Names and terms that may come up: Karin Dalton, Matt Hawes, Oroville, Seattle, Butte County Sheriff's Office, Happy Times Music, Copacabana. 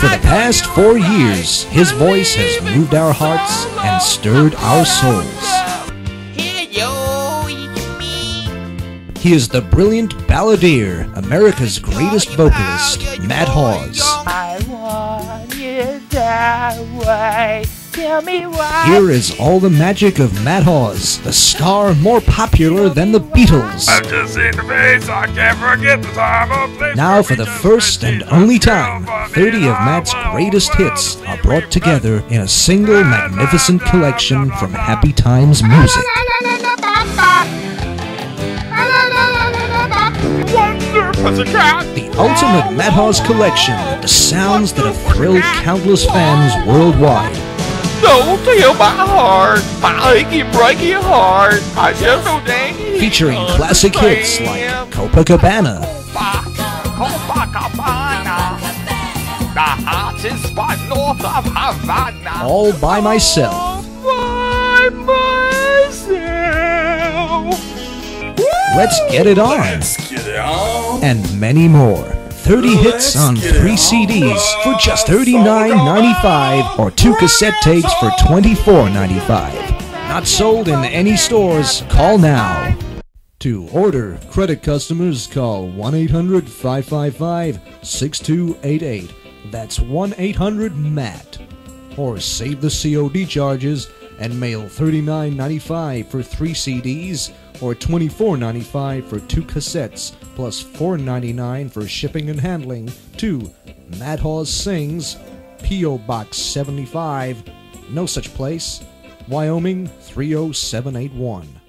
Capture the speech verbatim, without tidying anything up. For the past four years, his voice has moved our hearts and stirred our souls. He is the brilliant balladeer, America's greatest vocalist, Matt Hawes. Here is all the magic of Matt Hawes, the star more popular than the Beatles. I've just seen the face, I can't forget the time of place. Now for the first and only time, thirty of Matt's greatest hits are brought together in a single magnificent collection from Happy Times Music. The ultimate Matt Hawes collection, the sounds that have thrilled countless fans worldwide. Don't tear my heart, my achy breaky heart, I just so dang. Featuring classic hits like Copacabana, the hottest spot north of Havana, All By Myself, All By Myself, Let's Get It On, Let's Get It On, and many more. thirty hits on three C Ds for just thirty-nine ninety-five or two cassette tapes for twenty-four ninety-five. Not sold in any stores. Call now. To order, credit customers call one eight hundred, five five five, six two eight eight. That's one eight hundred MAT. Or save the C O D charges and mail thirty-nine ninety-five for three C Ds or twenty-four ninety-five for two cassettes, plus four ninety-nine for shipping and handling to Matt Hawes Sings, P O Box seventy-five, No Such Place, Wyoming three oh seven eight one.